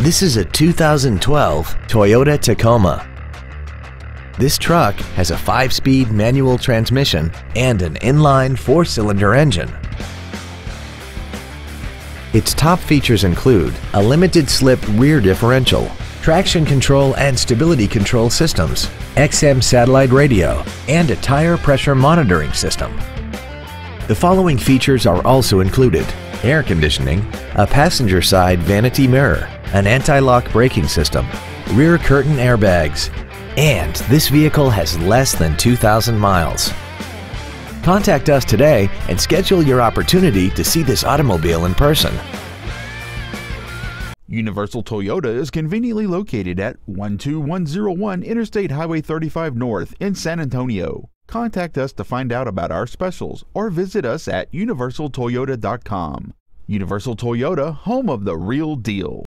This is a 2012 Toyota Tacoma. This truck has a 5-speed manual transmission and an inline 4-cylinder engine. Its top features include a limited-slip rear differential, traction control and stability control systems, XM satellite radio, and a tire pressure monitoring system. The following features are also included: air conditioning, a passenger side vanity mirror, an anti-lock braking system, rear curtain airbags, and this vehicle has less than 2,000 miles. Contact us today and schedule your opportunity to see this automobile in person. Universal Toyota is conveniently located at 12101 Interstate Highway 35 North in San Antonio. Contact us to find out about our specials or visit us at universaltoyota.com. Universal Toyota, home of the real deal.